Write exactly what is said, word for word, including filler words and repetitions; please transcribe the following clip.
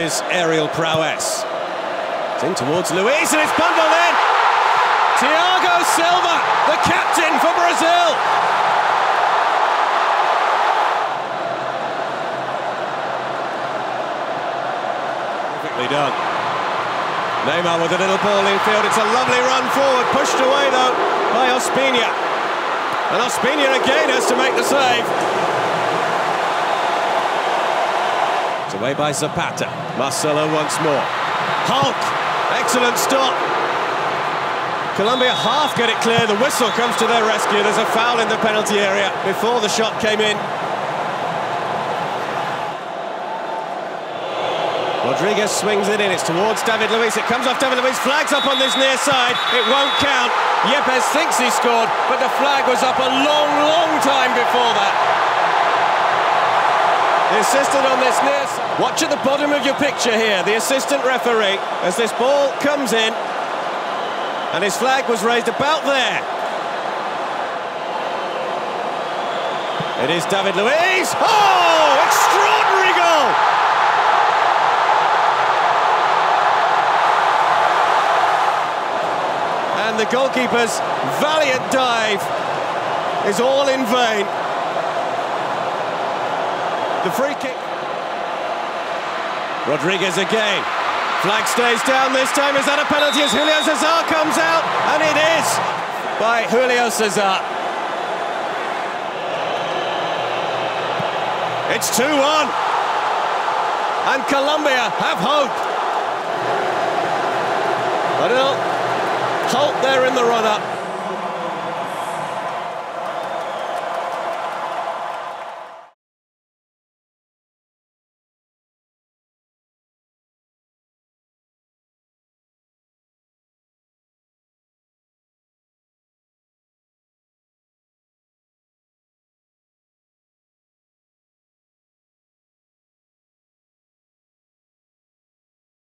his aerial prowess. It's in towards Luiz, and it's bundled in! Thiago Silva, the captain for Brazil! Perfectly done. Neymar with a little ball infield, it's a lovely run forward, pushed away though by Ospina. And Ospina again has to make the save. Away by Zapata, Marcelo once more. Hulk, excellent stop. Colombia half get it clear, the whistle comes to their rescue. There's a foul in the penalty area before the shot came in. Rodriguez swings it in, it's towards David Luiz, it comes off David Luiz, flags up on this near side, it won't count. Yepez thinks he scored, but the flag was up a long, long time before that. The assistant on this near side. Watch at the bottom of your picture here, the assistant referee, as this ball comes in. And his flag was raised about there. It is David Luiz. Oh, extraordinary goal! And the goalkeeper's valiant dive is all in vain. The free kick. Rodriguez again. Flag stays down this time. Is that a penalty as Julio Cesar comes out? And it is by Julio Cesar. It's two one. And Colombia have hope. But it'll halt there in the run-up.